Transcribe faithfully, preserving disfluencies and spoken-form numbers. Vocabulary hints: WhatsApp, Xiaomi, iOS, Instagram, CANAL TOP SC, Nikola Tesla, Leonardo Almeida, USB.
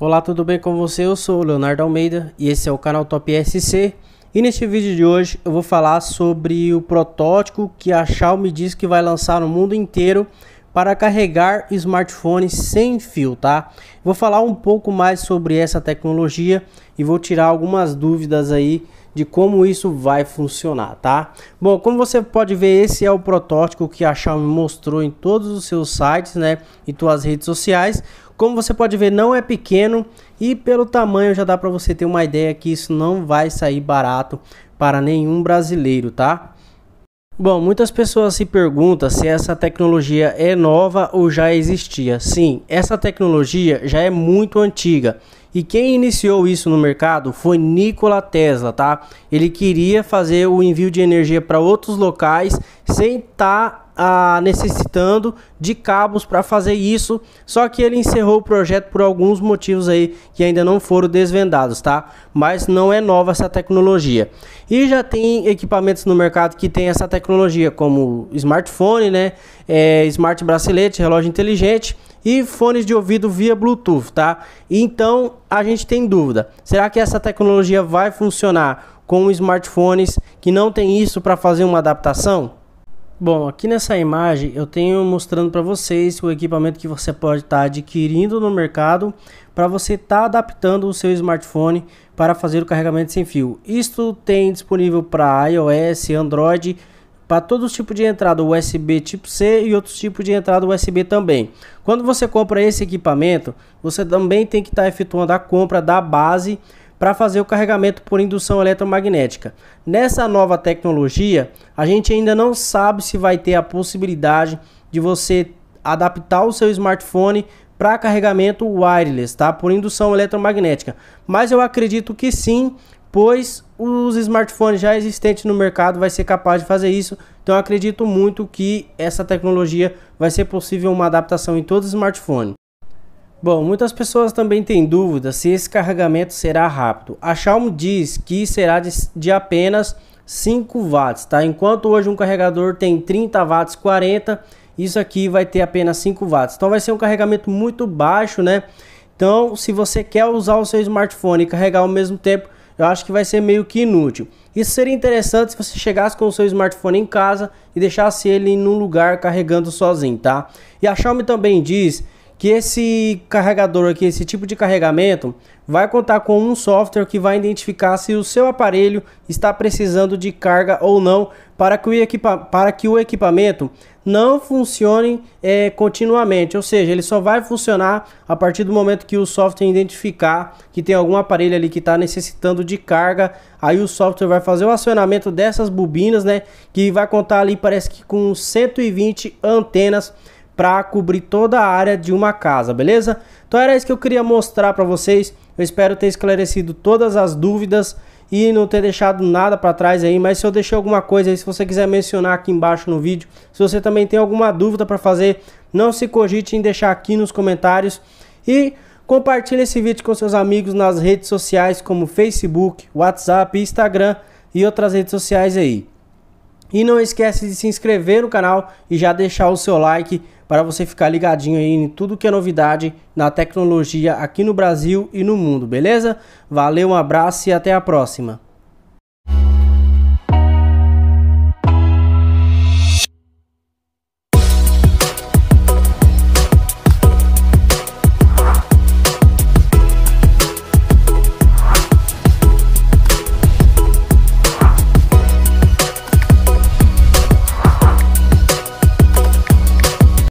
Olá, tudo bem com você? Eu sou o Leonardo Almeida e esse é o canal Top S C. E neste vídeo de hoje eu vou falar sobre o protótipo que a Xiaomi diz que vai lançar no mundo inteiro para carregar smartphones sem fio, tá? Vou falar um pouco mais sobre essa tecnologia e vou tirar algumas dúvidas aí de como isso vai funcionar, tá? Bom, como você pode ver, esse é o protótipo que a Xiaomi mostrou em todos os seus sites, né? E suas redes sociais. Como você pode ver, não é pequeno e pelo tamanho já dá para você ter uma ideia que isso não vai sair barato para nenhum brasileiro, tá? Bom, muitas pessoas se perguntam se essa tecnologia é nova ou já existia. Sim, essa tecnologia já é muito antiga. E quem iniciou isso no mercado foi Nikola Tesla, tá? Ele queria fazer o envio de energia para outros locais sem estar ah, necessitando de cabos para fazer isso. Só que ele encerrou o projeto por alguns motivos aí que ainda não foram desvendados, tá? Mas não é nova essa tecnologia. E já tem equipamentos no mercado que tem essa tecnologia, como smartphone, né? É, smart bracelete, relógio inteligente e fones de ouvido via Bluetooth, tá? Então a gente tem dúvida, será que essa tecnologia vai funcionar com smartphones que não tem isso para fazer uma adaptação? Bom, aqui nessa imagem eu tenho mostrando para vocês o equipamento que você pode estar tá adquirindo no mercado para você estar tá adaptando o seu smartphone para fazer o carregamento sem fio. Isto tem disponível para iOS, Android, para todos os tipos de entrada U S B tipo C e outros tipos de entrada U S B também. Quando você compra esse equipamento, você também tem que estar efetuando a compra da base para fazer o carregamento por indução eletromagnética. Nessa nova tecnologia, a gente ainda não sabe se vai ter a possibilidade de você adaptar o seu smartphone para carregamento wireless, tá? Por indução eletromagnética. Mas eu acredito que sim, pois os smartphones já existentes no mercado vai ser capaz de fazer isso. Então eu acredito muito que essa tecnologia vai ser possível uma adaptação em todo smartphone. Bom, muitas pessoas também têm dúvida se esse carregamento será rápido. A Xiaomi diz que será de, de apenas cinco watts, tá? Enquanto hoje um carregador tem trinta watts, quarenta, isso aqui vai ter apenas cinco watts. Então vai ser um carregamento muito baixo, né? Então se você quer usar o seu smartphone e carregar ao mesmo tempo, eu acho que vai ser meio que inútil. Isso seria interessante se você chegasse com o seu smartphone em casa e deixasse ele num lugar carregando sozinho, tá? E a Xiaomi também diz que esse carregador aqui, esse tipo de carregamento, vai contar com um software que vai identificar se o seu aparelho está precisando de carga ou não, para que o, equipa para que o equipamento não funcione é, continuamente, ou seja, ele só vai funcionar a partir do momento que o software identificar que tem algum aparelho ali que está necessitando de carga. Aí o software vai fazer o acionamento dessas bobinas, né, que vai contar ali, parece que com cento e vinte antenas, para cobrir toda a área de uma casa, beleza? Então era isso que eu queria mostrar para vocês. Eu espero ter esclarecido todas as dúvidas e não ter deixado nada para trás aí, mas se eu deixei alguma coisa aí, se você quiser mencionar aqui embaixo no vídeo, se você também tem alguma dúvida para fazer, não se cogite em deixar aqui nos comentários e compartilhe esse vídeo com seus amigos nas redes sociais como Facebook, WhatsApp, Instagram e outras redes sociais aí. E não esquece de se inscrever no canal e já deixar o seu like para você ficar ligadinho aí em tudo que é novidade na tecnologia aqui no Brasil e no mundo, beleza? Valeu, um abraço e até a próxima!